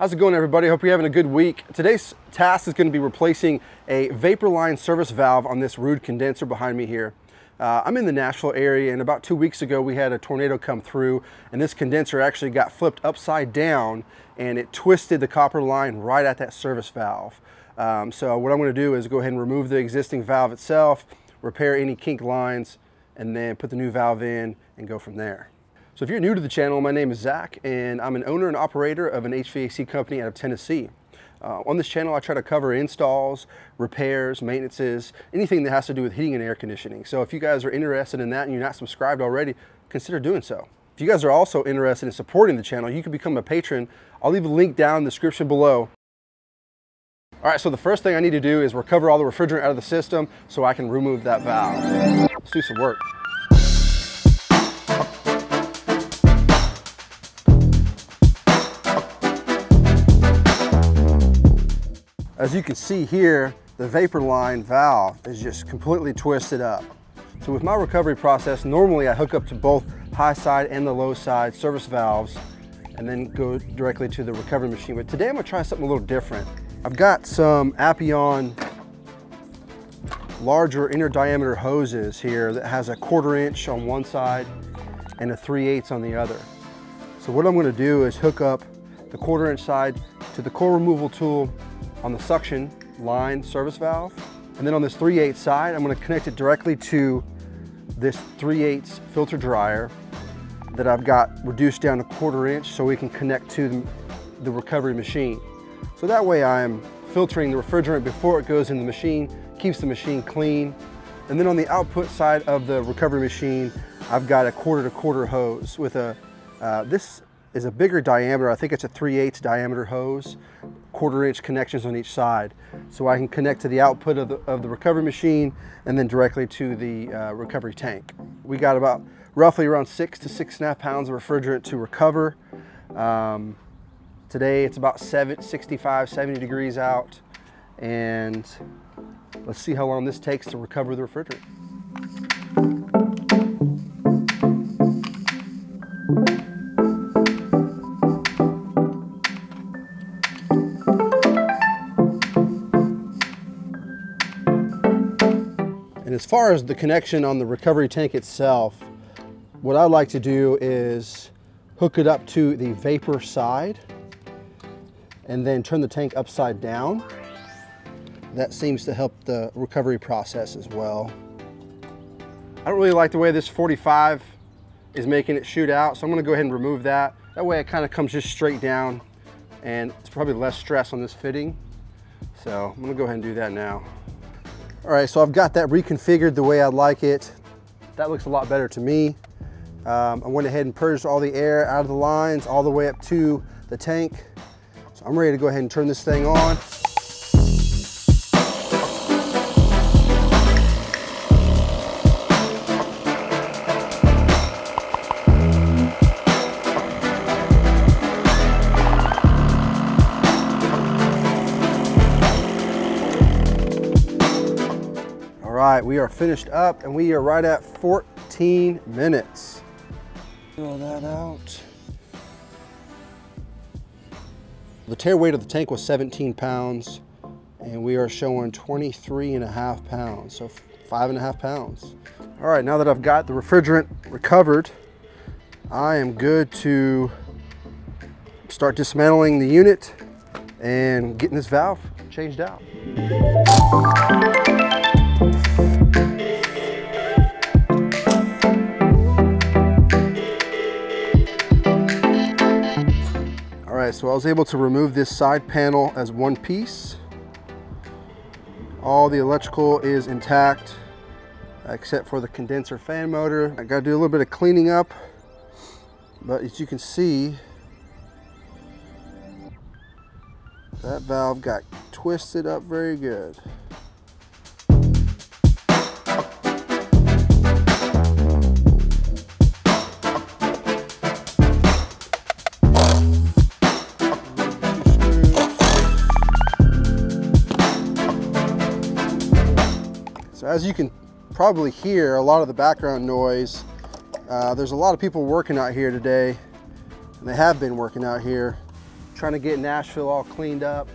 How's it going, everybody? Hope you're having a good week. Today's task is going to be replacing a vapor line service valve on this Ruud condenser behind me here. I'm in the Nashville area, and about 2 weeks ago we had a tornado come through, and this condenser actually got flipped upside down and it twisted the copper line right at that service valve. So what I'm going to do is go ahead and remove the existing valve itself, repair any kink lines, and then put the new valve in and go from there. So if you're new to the channel, my name is Zach, and I'm an owner and operator of an HVAC company out of Tennessee. On this channel, I try to cover installs, repairs, maintenances, anything that has to do with heating and air conditioning. So if you guys are interested in that and you're not subscribed already, consider doing so. If you guys are also interested in supporting the channel, you can become a patron. I'll leave a link down in the description below. All right, so the first thing I need to do is recover all the refrigerant out of the system so I can remove that valve. Let's do some work. As you can see here, the vapor line valve is just completely twisted up. So with my recovery process, normally I hook up to both high side and the low side service valves and then go directly to the recovery machine. But today I'm gonna try something a little different. I've got some Appion larger inner diameter hoses here that has a 1/4 inch on one side and a 3/8 on the other. So what I'm gonna do is hook up the 1/4 inch side to the core removal tool on the suction line service valve. And then on this 3/8 side, I'm gonna connect it directly to this 3/8 filter dryer that I've got reduced down to 1/4 inch so we can connect to the recovery machine. So that way I'm filtering the refrigerant before it goes in the machine, keeps the machine clean. And then on the output side of the recovery machine, I've got a 1/4 to 1/4 hose with a, this is a bigger diameter. I think it's a 3/8 diameter hose, 1/4 inch connections on each side. So I can connect to the output of the recovery machine and then directly to the recovery tank. We got about roughly around 6 to 6.5 pounds of refrigerant to recover. Today it's about 65, 70 degrees out. And let's see how long this takes to recover the refrigerant. As far as the connection on the recovery tank itself, what I like to do is hook it up to the vapor side and then turn the tank upside down. That seems to help the recovery process as well. I don't really like the way this 45 is making it shoot out, so I'm gonna go ahead and remove that. That way it kind of comes just straight down and it's probably less stress on this fitting. So I'm gonna go ahead and do that now. All right, so I've got that reconfigured the way I like it. That looks a lot better to me. I went ahead and purged all the air out of the lines all the way up to the tank. So I'm ready to go ahead and turn this thing on. We are finished up and we are right at 14 minutes. Throw that out. The tear weight of the tank was 17 pounds and we are showing 23.5 pounds, so 5.5 pounds. All right, now that I've got the refrigerant recovered, I am good to start dismantling the unit and getting this valve changed out. So I was able to remove this side panel as one piece. All the electrical is intact except for the condenser fan motor. I gotta do a little bit of cleaning up, but as you can see, that valve got twisted up very good. As you can probably hear a lot of the background noise, there's a lot of people working out here today, and they have been working out here trying to get Nashville all cleaned up.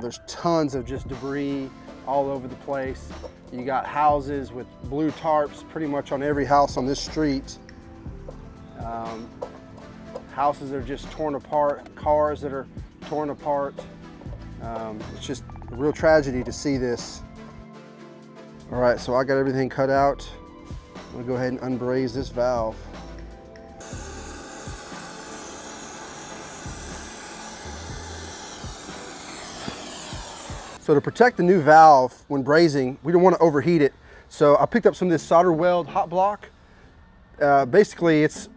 There's tons of just debris all over the place. You got houses with blue tarps pretty much on every house on this street. Houses that are just torn apart, cars that are torn apart. It's just a real tragedy to see this. All right, so I got everything cut out. I'm gonna go ahead and unbraze this valve. So to protect the new valve when brazing, we don't want to overheat it. So I picked up some of this SolderWeld hot block. Basically, it's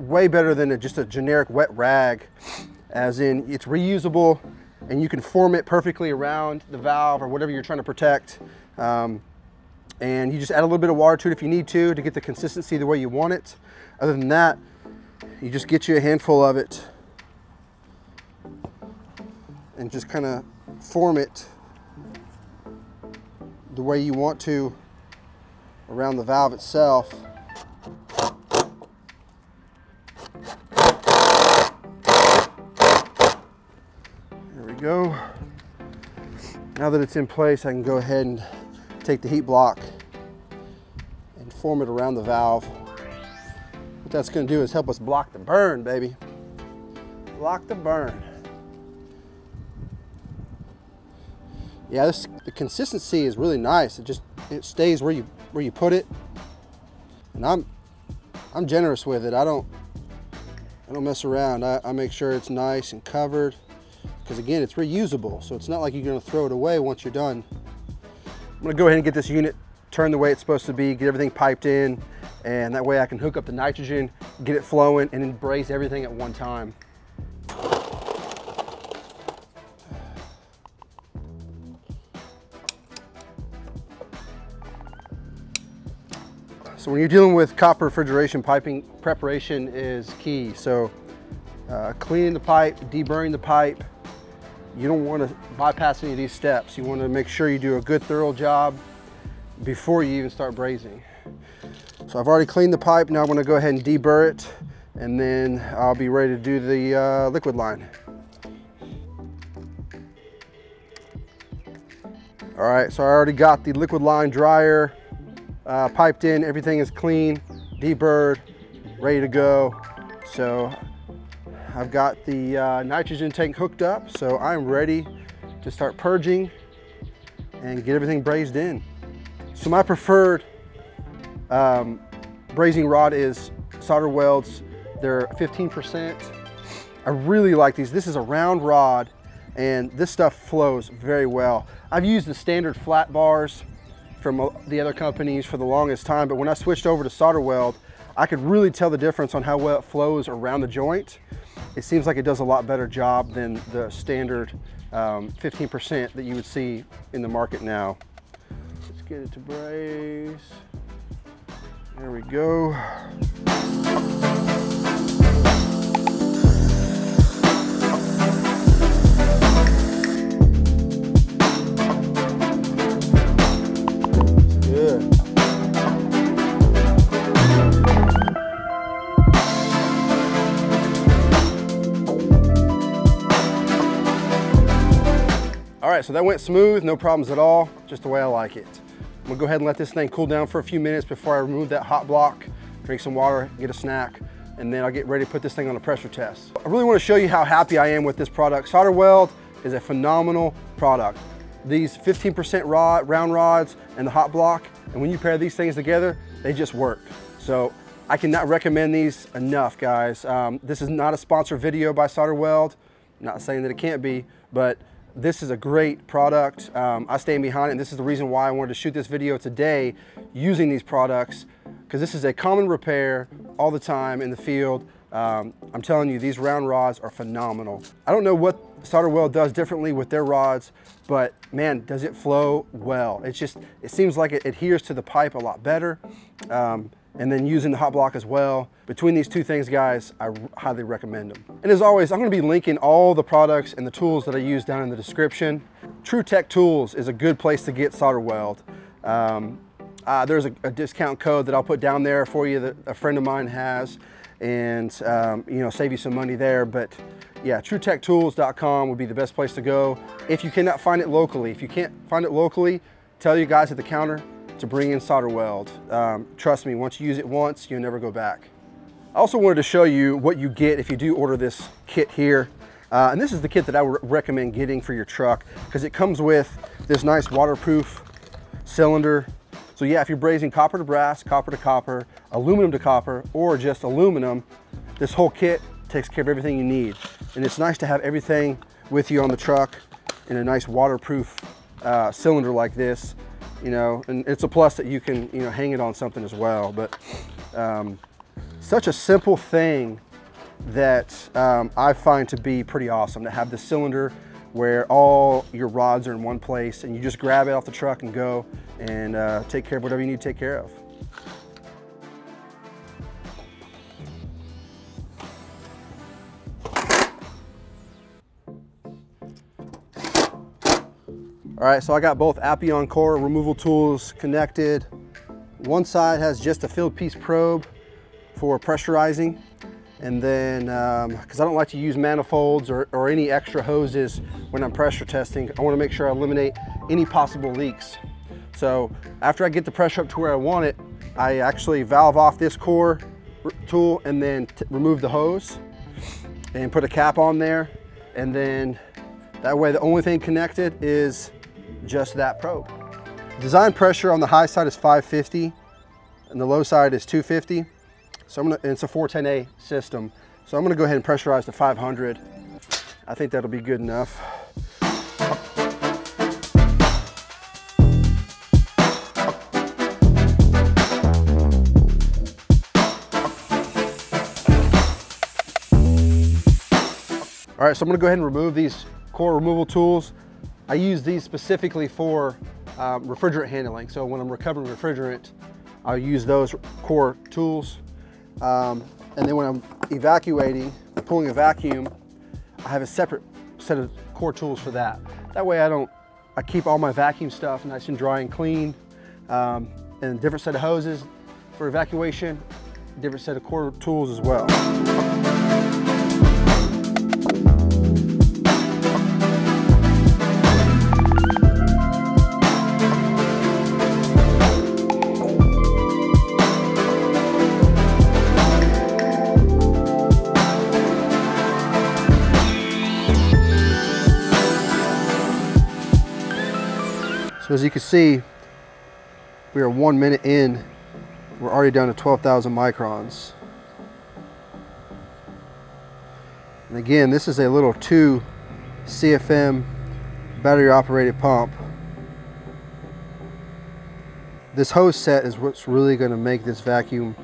way better than just a generic wet rag, as in it's reusable and you can form it perfectly around the valve or whatever you're trying to protect. And you just add a little bit of water to it if you need to get the consistency the way you want it. Other than that, you just get you a handful of it and just kind of form it the way you want to around the valve itself. There we go. Now that it's in place, I can go ahead and take the heat block and form it around the valve. What that's going to do is help us block the burn, baby. Block the burn. Yeah, the consistency is really nice. It stays where you put it, and I'm generous with it. I don't mess around. I make sure it's nice and covered, because again, it's reusable. So it's not like you're gonna throw it away once you're done. I'm gonna go ahead and get this unit turned the way it's supposed to be, get everything piped in, and that way I can hook up the nitrogen, get it flowing, and embrace everything at one time. So when you're dealing with copper refrigeration piping, preparation is key. So cleaning the pipe, deburring the pipe, you don't want to bypass any of these steps. You want to make sure you do a good thorough job before you even start brazing. So I've already cleaned the pipe. Now I'm going to go ahead and deburr it, and then I'll be ready to do the liquid line. All right, so I already got the liquid line dryer piped in. Everything is clean, deburred, ready to go. So I've got the nitrogen tank hooked up, so I'm ready to start purging and get everything brazed in. So my preferred brazing rod is SolderWeld's. They're 15%. I really like these. This is a round rod, and this stuff flows very well. I've used the standard flat bars from the other companies for the longest time, but when I switched over to SolderWeld, I could really tell the difference on how well it flows around the joint. It seems like it does a lot better job than the standard 15% that you would see in the market now. Let's get it to braze. There we go. All right, so that went smooth, no problems at all, just the way I like it. I'm gonna go ahead and let this thing cool down for a few minutes before I remove that hot block, drink some water, get a snack, and then I'll get ready to put this thing on a pressure test. I really wanna show you how happy I am with this product. SolderWeld is a phenomenal product. These 15% round rods and the hot block, and when you pair these things together, they just work. So I cannot recommend these enough, guys. This is not a sponsored video by SolderWeld. I'm not saying that it can't be, but this is a great product. I stand behind it, and this is the reason why I wanted to shoot this video today using these products, because this is a common repair all the time in the field. I'm telling you, these round rods are phenomenal. I don't know what SolderWeld does differently with their rods, but man, does it flow well. It's just, it seems like it adheres to the pipe a lot better. And then using the hot block as well. Between these two things, guys, I highly recommend them. And as always, I'm gonna be linking all the products and the tools that I use down in the description. TrueTechTools is a good place to get SolderWeld. There's a discount code that I'll put down there for you that a friend of mine has, and you know, save you some money there. But yeah, TrueTechTools.com would be the best place to go if you cannot find it locally. If you can't find it locally, tell your guys at the counter to bring in SolderWeld. Trust me, once you use it once, you'll never go back. I also wanted to show you what you get if you do order this kit here. And this is the kit that I would recommend getting for your truck because it comes with this nice waterproof cylinder. So yeah, if you're brazing copper to brass, copper to copper, aluminum to copper, or just aluminum, this whole kit takes care of everything you need. And it's nice to have everything with you on the truck in a nice waterproof cylinder like this, you know, and it's a plus that you can, you know, hang it on something as well. But such a simple thing that I find to be pretty awesome, to have the cylinder where all your rods are in one place and you just grab it off the truck and go and take care of whatever you need to take care of. All right, so I got both Appion core removal tools connected. One side has just a filled piece probe for pressurizing. And then, because I don't like to use manifolds or any extra hoses when I'm pressure testing, I want to make sure I eliminate any possible leaks. So after I get the pressure up to where I want it, I actually valve off this core tool and then remove the hose and put a cap on there. And then that way the only thing connected is just that probe. Design pressure on the high side is 550 and the low side is 250. So I'm gonna, it's a 410A system. So I'm gonna go ahead and pressurize to 500. I think that'll be good enough. All right, so I'm gonna go ahead and remove these core removal tools. I use these specifically for refrigerant handling. So when I'm recovering refrigerant, I'll use those core tools. And then when I'm evacuating, pulling a vacuum, I have a separate set of core tools for that. That way I keep all my vacuum stuff nice and dry and clean, and a different set of hoses for evacuation, different set of core tools as well. So as you can see, we are 1 minute in. We're already down to 12,000 microns. And again, this is a little 2 CFM battery operated pump. This hose set is what's really gonna make this vacuum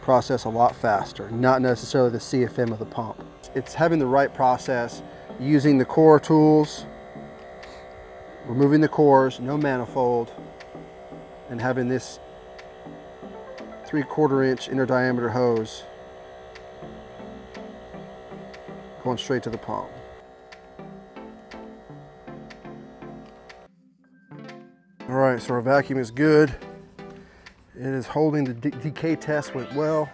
process a lot faster, not necessarily the CFM of the pump. It's having the right process, using the core tools, removing the cores, no manifold, and having this 3/4 inch inner diameter hose going straight to the pump. All right, so our vacuum is good. It is holding. The decay test went well.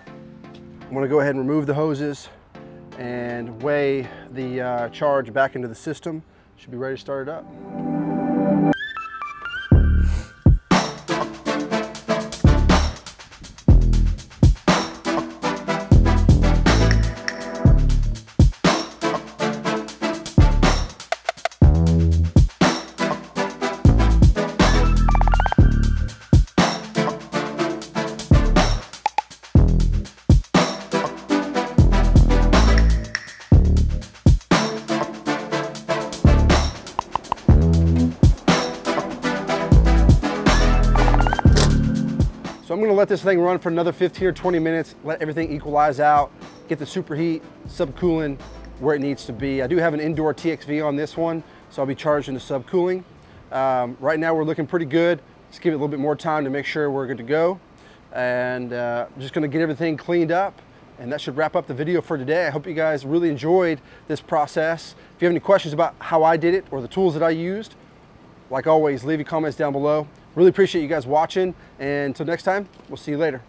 I'm gonna go ahead and remove the hoses and weigh the charge back into the system. Should be ready to start it up. I'm gonna let this thing run for another 15 or 20 minutes, let everything equalize out, get the superheat, subcooling where it needs to be. I do have an indoor TXV on this one, so I'll be charging the subcooling. Right now we're looking pretty good. Just give it a little bit more time to make sure we're good to go. And I'm just gonna get everything cleaned up, and that should wrap up the video for today. I hope you guys really enjoyed this process. If you have any questions about how I did it or the tools that I used, like always, leave your comments down below. Really appreciate you guys watching, and until next time, we'll see you later.